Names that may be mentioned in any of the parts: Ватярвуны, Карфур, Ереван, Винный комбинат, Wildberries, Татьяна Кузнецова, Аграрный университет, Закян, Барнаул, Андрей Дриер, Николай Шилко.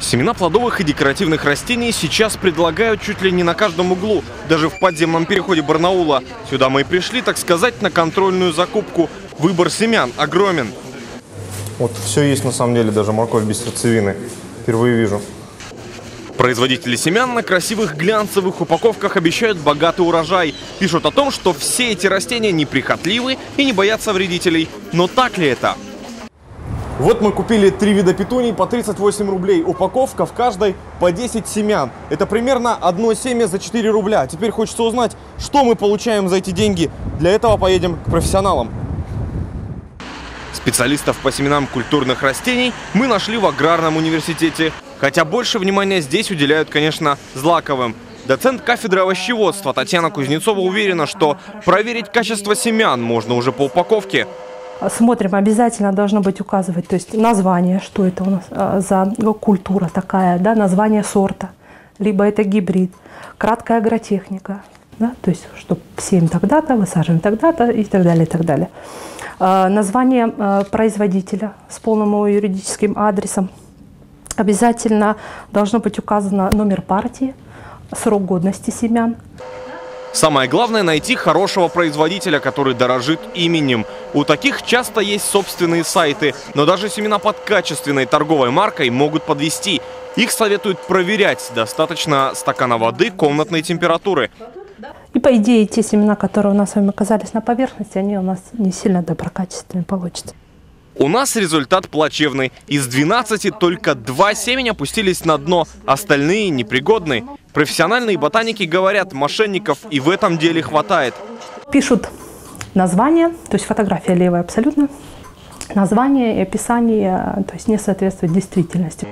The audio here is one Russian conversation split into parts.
Семена плодовых и декоративных растений сейчас предлагают чуть ли не на каждом углу, даже в подземном переходе Барнаула. Сюда мы и пришли, так сказать, на контрольную закупку. Выбор семян огромен. Вот все есть на самом деле, даже морковь без сердцевины. Впервые вижу. Производители семян на красивых глянцевых упаковках обещают богатый урожай. Пишут о том, что все эти растения неприхотливы и не боятся вредителей. Но так ли это? Вот мы купили 3 вида петуний по 38 рублей. Упаковка в каждой по 10 семян. Это примерно одно семя за 4 рубля. Теперь хочется узнать, что мы получаем за эти деньги. Для этого поедем к профессионалам. Специалистов по семенам культурных растений мы нашли в Аграрном университете. Хотя больше внимания здесь уделяют, конечно, злаковым. Доцент кафедры овощеводства Татьяна Кузнецова уверена, что проверить качество семян можно уже по упаковке. Смотрим, обязательно должно быть указывать, то есть название, что это у нас за культура такая, да, название сорта, либо это гибрид, краткая агротехника, да, то есть что сеем тогда-то, высаживаем тогда-то и так далее, и так далее. Название производителя с полным юридическим адресом. Обязательно должно быть указано номер партии, срок годности семян. Самое главное – найти хорошего производителя, который дорожит именем. У таких часто есть собственные сайты, но даже семена под качественной торговой маркой могут подвести. Их советуют проверять. Достаточно стакана воды комнатной температуры. И по идее те семена, которые у нас с вами оказались на поверхности, они у нас не сильно доброкачественные получатся. У нас результат плачевный. Из 12 только 2 семени опустились на дно, остальные непригодны. Профессиональные ботаники говорят, мошенников и в этом деле хватает. Пишут название, то есть фотография левая абсолютно, название и описание, то есть не соответствует действительности.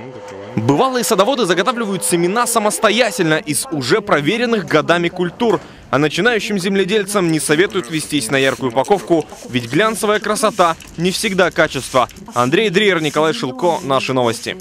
Бывалые садоводы заготавливают семена самостоятельно из уже проверенных годами культур. А начинающим земледельцам не советуют вестись на яркую упаковку, ведь глянцевая красота не всегда качество. Андрей Дриер, Николай Шилко, наши новости.